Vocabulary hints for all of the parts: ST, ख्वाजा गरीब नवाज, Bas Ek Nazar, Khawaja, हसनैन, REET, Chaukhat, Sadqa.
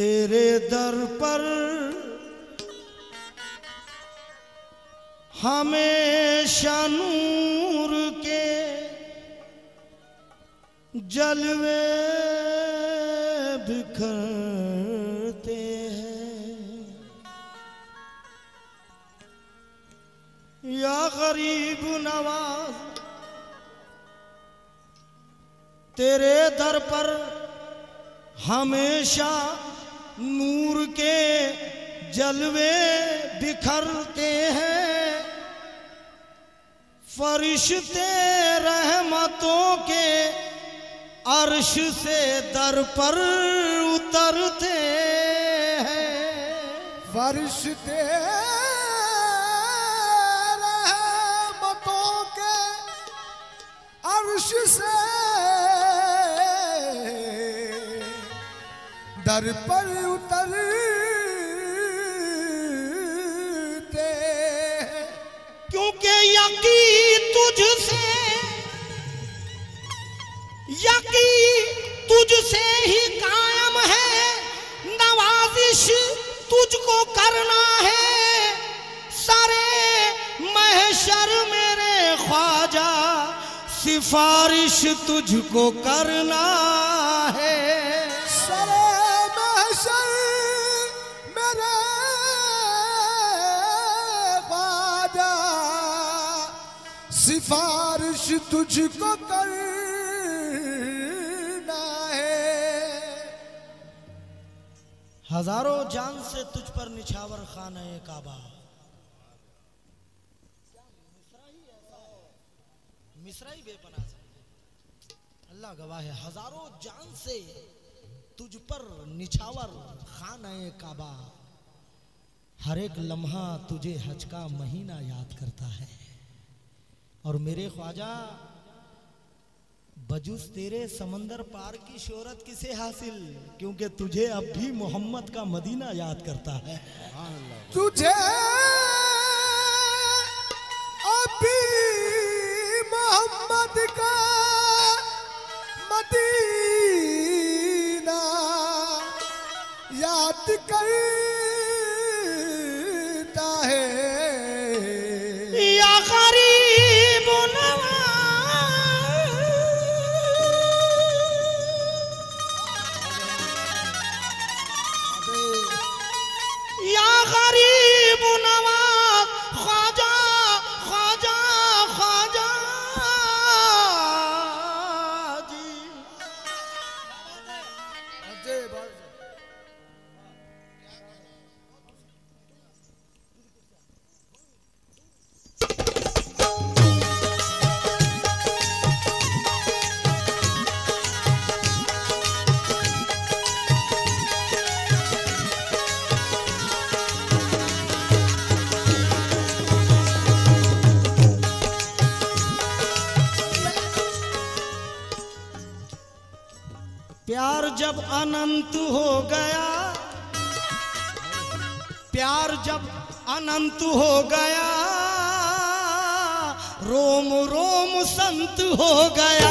तेरे दर पर हमेशा नूर के जलवे बिखरते हैं। या गरीब नवाज तेरे दर पर हमेशा नूर के जलवे बिखरते हैं। फरिश्ते रहमतों के अर्श से दर पर उतरते हैं। फरिश्ते रहमतों के अर्श से दर पर उतरते, क्योंकि यकी तुझसे ही कायम है। नवाजिश तुझको करना है, सारे महशर मेरे ख्वाजा सिफारिश तुझको करना है। सिफारिश तुझको करना है। हजारों जान से तुझ पर निछावर खाना है काबा। मिसरा ही बेपनाह है, अल्लाह गवाह है। हजारों जान से तुझ पर निछावर खाना है काबा। हर एक लम्हा तुझे हज का महीना याद करता है। और मेरे ख्वाजा बजुस तेरे समंदर पार की शोहरत किसे हासिल, क्योंकि तुझे अब भी मोहम्मद का मदीना याद करता है। तुझे अब भी मोहम्मद का मदीना याद करता है। प्यार जब अनंत हो गया, प्यार जब अनंत हो गया, रोम रोम संत हो गया।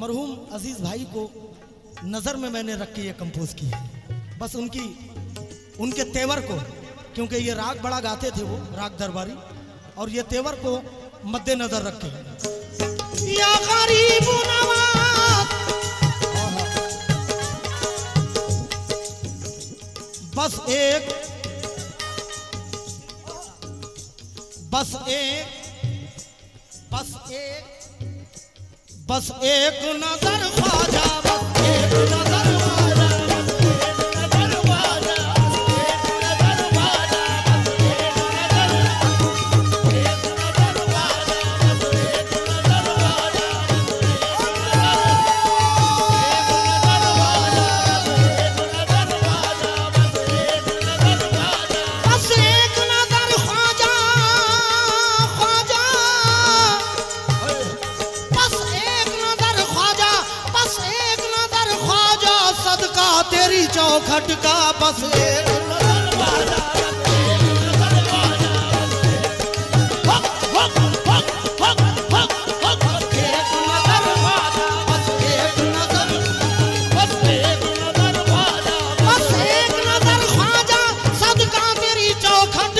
मरहूम अजीज भाई को नज़र में मैंने रख के ये कंपोज की है। बस उनके तेवर को, क्योंकि ये राग बड़ा गाते थे वो राग दरबारी, और ये तेवर को मद्देनजर रख के या गरीब नवाज। बस एक नजर ख्वाजा, बस एक नजर ख्वाजा, तेरी चौखट का बस एक नज़र ख्वाजा, बस एक नज़र ख्वाजा, सदका तेरी चौखट का, तेरी चौखट का, बस एक नज़र ख्वाजा, बस एक नज़र ख्वाजा, सदका तेरी चौखट।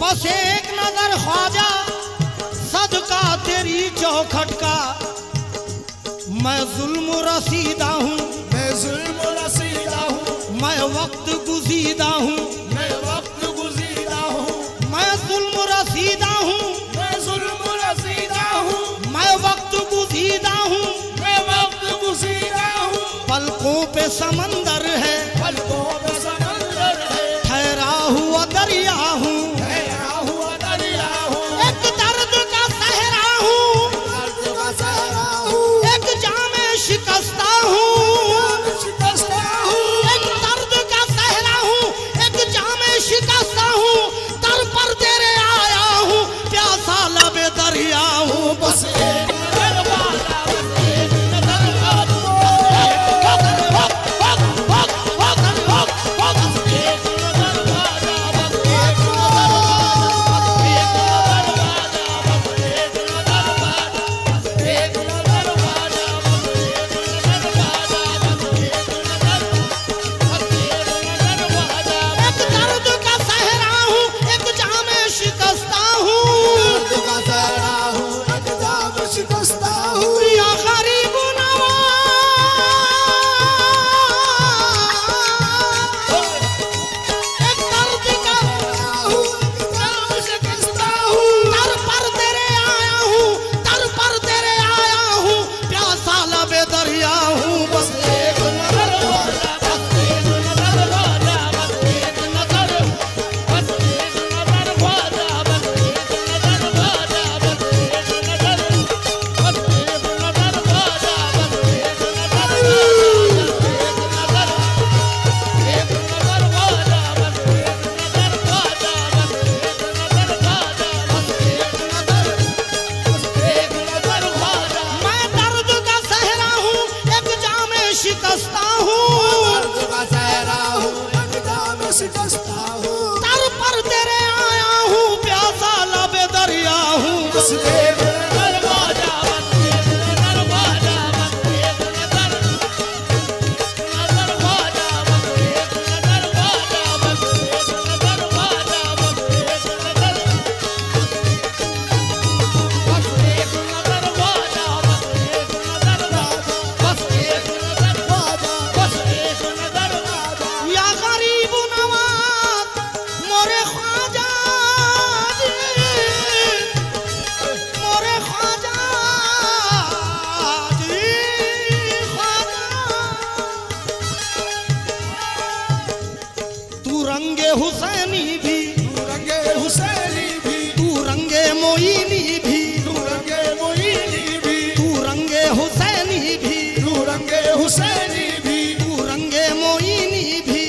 बस एक नजर ख्वाजा, सदका तेरी चौखट का, मैं जुल्म रसीदा हूँ, मैं जुल्म रसीदा हूँ, मैं वक्त गुज़ीदा हूँ, मैं वक्त गुज़ीदा हूँ, मैं जुल्म रसीदा हूँ, मैं जुल्म रसीदा हूँ, मैं वक्त गुज़ीदा हूँ, मैं वक्त गुज़ीदा हूँ। पलकों पे समंदर है, पलकों पे समंदर है, ठहरा हुआ दरिया हूँ, शिकस्ता हूँ, शिकस्ता हूँ, एक दर्द का सहरा हूँ, एक जामे शिकस्ता हूँ, दर पर तेरे आया हूँ, प्यासा लबे दरिया हूँ। बस एक नज़र ख्वाजा, बस एक नज़र तू रंगे मोइनी भी,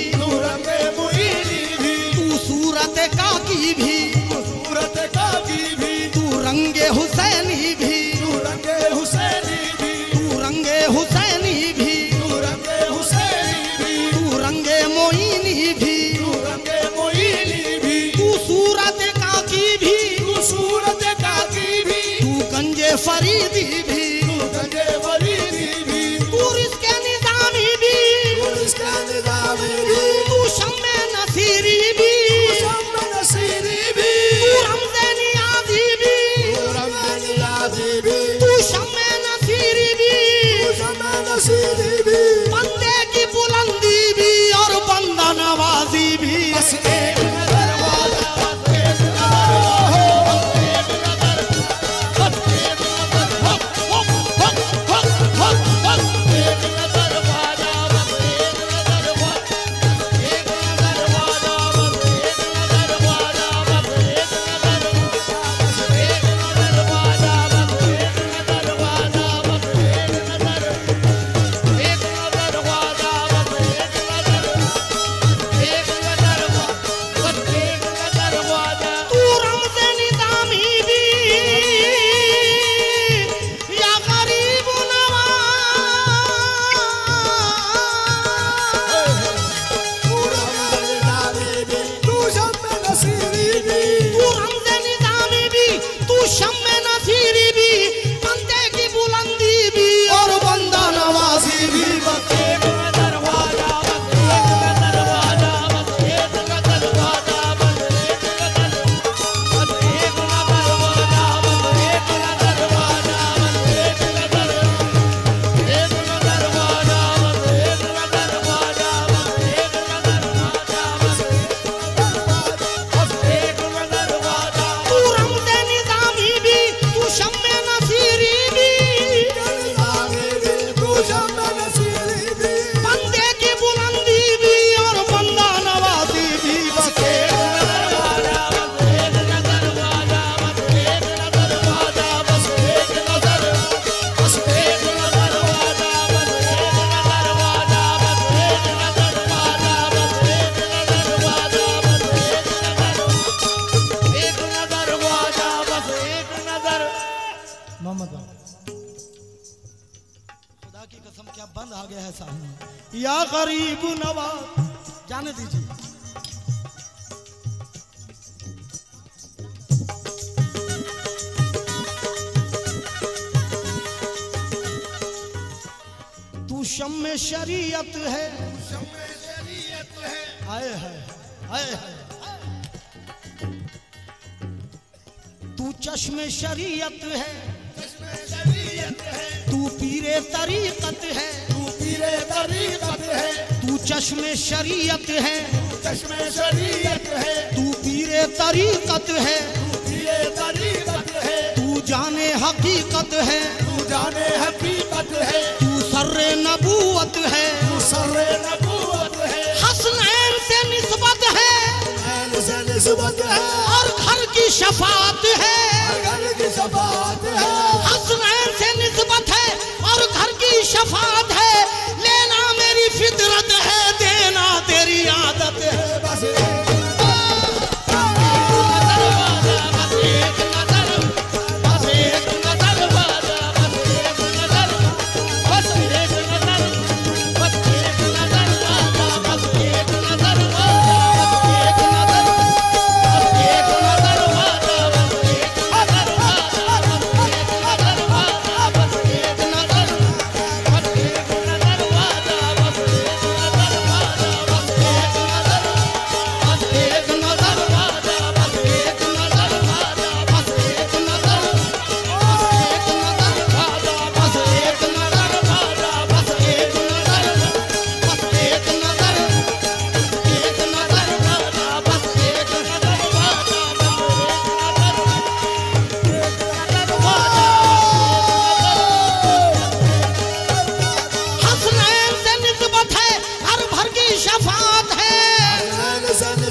ऐसा ही या गरीब नवाज जाने दीजिए। तू शम्मे शरीयत है, आए है, आए है। तू चश्मे शरीयत है, तू पीरे तरीकत है, तू पीरे तरीकत है। तू चश्मे शरीयत है, चश्मे शरीयत है। तू पीरे तरीकत है, तू पीरे तरीकत है। तू जाने हकीकत है, तू जाने हकीकत है। तू सर्रे नबूवत है, तू सर्रे नबूवत है। हसनैन से निस्बत है, हसनैन से निस्बत है। और घर की शफाअत है, घर की शफाअत है। हसनैन से निस्बत है और घर की शफाअत है। लेना मेरी फितरत है, देना तेरी आदत है। बस एक नजर ख्वाजा, बस एक नजर, बस एक नजर ख्वाजा, बस एक नजर, बस एक नजर, बस एक नजर ख्वाजा, बस एक नजर ख्वाजा, बस एक नजर, बस एक नजर ख्वाजा, बस एक नजर ख्वाजा, बस एक नजर ख्वाजा, बस एक नजर, बस एक नजर ख्वाजा, बस एक नजर ख्वाजा, बस एक नजर, बस एक नजर ख्वाजा, बस एक नजर ख्वाजा, बस एक नजर, बस एक नजर ख्वाजा, बस एक नजर ख्वाजा, बस एक नजर, बस एक नजर, बस एक नजर ख्वाजा, बस एक नजर ख्वाजा, बस एक नजर, एक नजर ख्वाजा। हसनैन से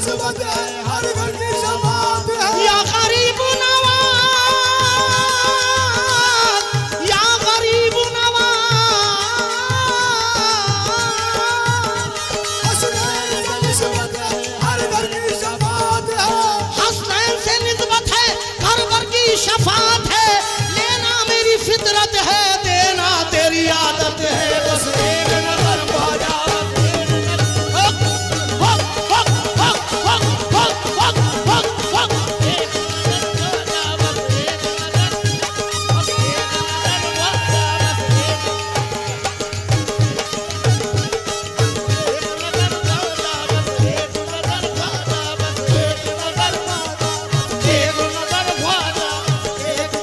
निस्बत है, हर भर की शफाअत है। हसनैन से निस्बत है, हर घर की शफाअत है। या गरीब नवाज, या गरीब नवाज। हसनैन से निस्बत है, हर घर की शफाअत है। हसनैन से निस्बत है, घर भर की शफाअत है। लेना मेरी फितरत है, देना तेरी आदत है। बस एक नजर ख्वाजा, बस एक नजर, हक हक हक हक हक हक हक हक हक। एक नजर ख्वाजा, बस एक नजर, बस एक नजर ख्वाजा, बस एक नजर ख्वाजा, बस एक नजर ख्वाजा, बस एक नजर ख्वाजा, एक नजर ख्वाजा, एक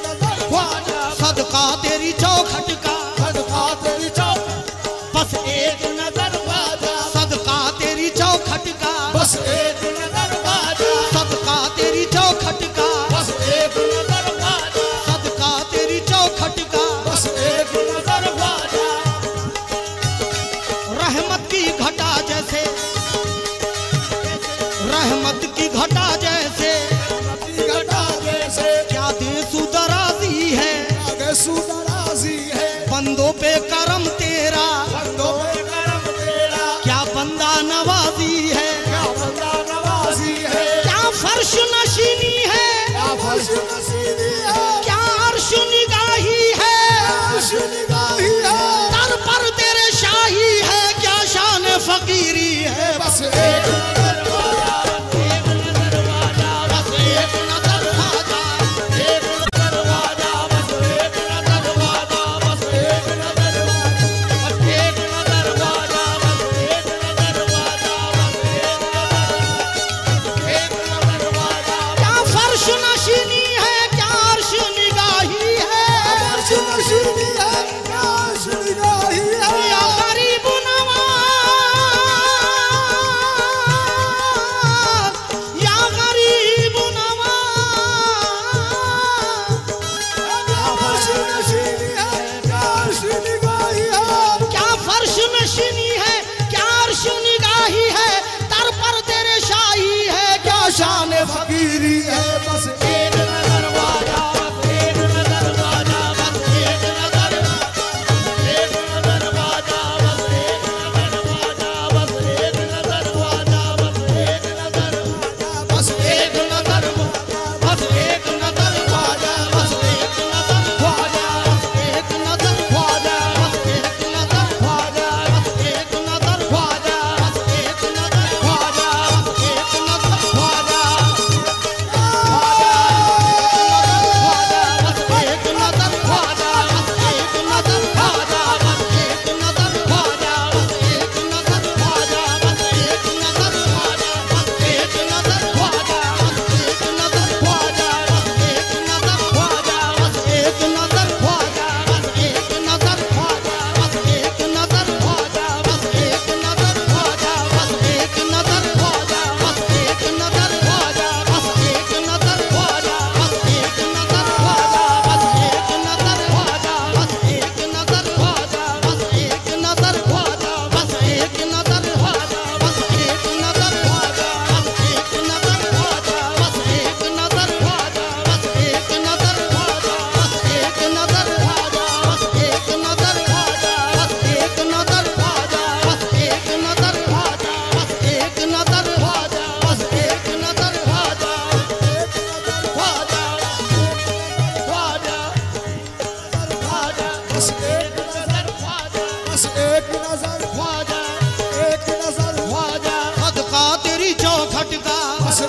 नजर ख्वाजा। सदका तेरी चौखट का, सदका तेरी चौखट, बस एक नजर ख्वाजा, सदका तेरी चौखट का, बस एक नजर ख्वाजा, सदका तेरी चौखट का, बस एक नजर ख्वाजा, सदका तेरी चौखट का। बस एक नजर ख्वाजा। रहमत की घटा जैसे, रहमत की घटा जैसे, नदी घटा जैसे, क्या देशु दराजी है, आगे सुदराजी है। बंदों पे करम तेरा, बंदों पे करम तेरा, क्या बंदा नवाजी है, क्या बंदा नवाजी है। क्या फर्श नशीनी है, क्या फर्श नसीबी है, क्या अर्श निगाही है। फर्श निगाही है। दर पर तेरे शाही है, क्या शान फकीरी है। बस एक नजर ख्वाजा, बस एक नजर ख्वाजा, बस एक नजर ख्वाजा, एक नजर ख्वाजा, बस एक नजर ख्वाजा, बस एक नजर ख्वाजा, बस एक नजर ख्वाजा, बस एक नजर ख्वाजा,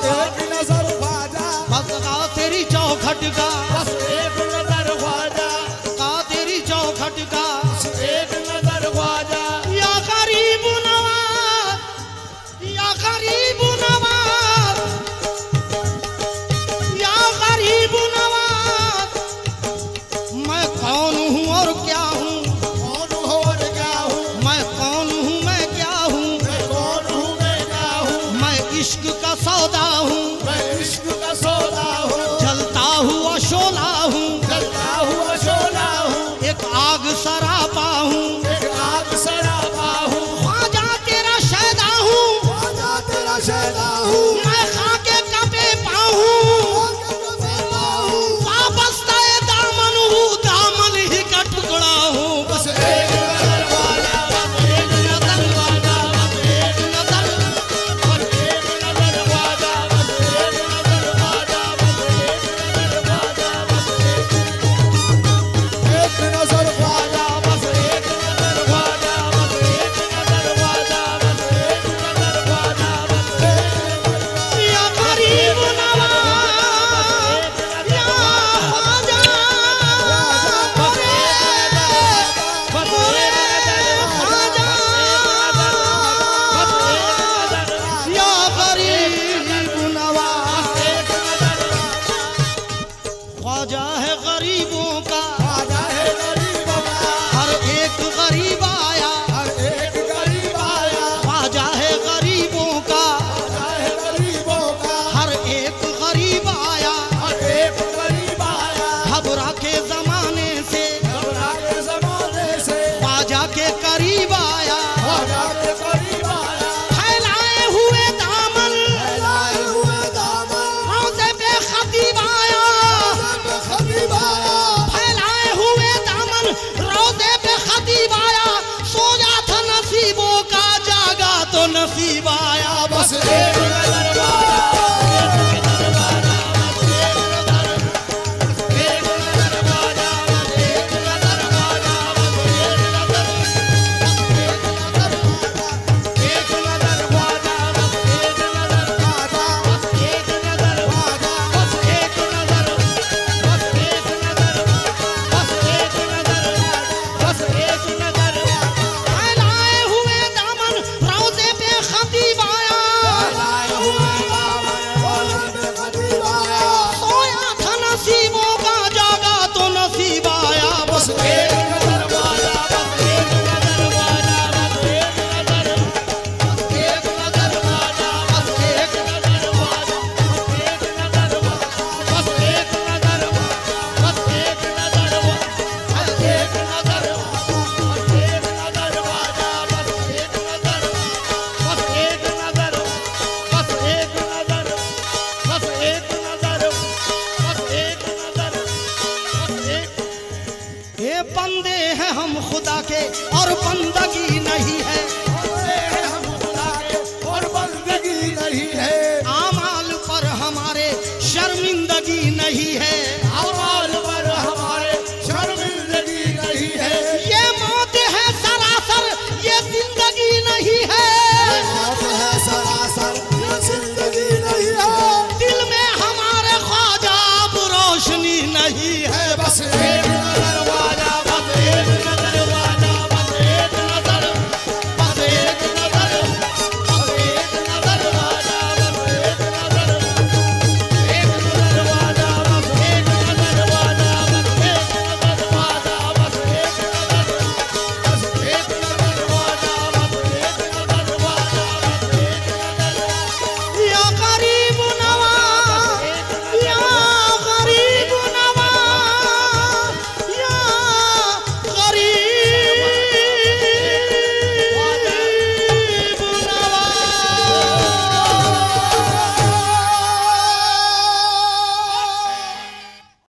बस एक नजर ख्वाजा, भगवा तेरी चौखट का बस एक